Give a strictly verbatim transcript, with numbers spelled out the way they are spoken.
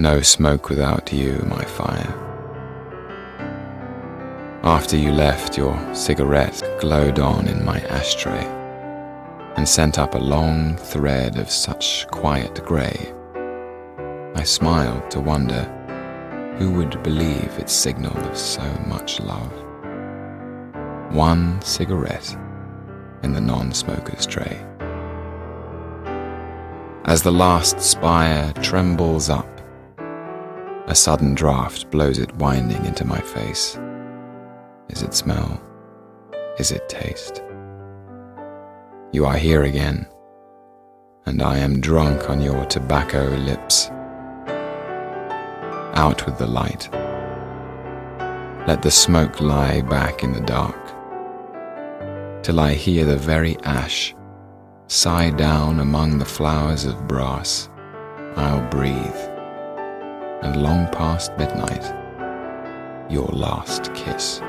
No smoke without you, my fire. After you left, your cigarette glowed on in my ashtray and sent up a long thread of such quiet grey. I smiled to wonder who would believe its signal of so much love. One cigarette in the non-smoker's tray. As the last spire trembles up, a sudden draft blows it winding into my face. Is it smell? Is it taste? You are here again, and I am drunk on your tobacco lips. Out with the light. Let the smoke lie back in the dark, till I hear the very ash sigh down among the flowers of brass. I'll breathe, and long past midnight, your last kiss.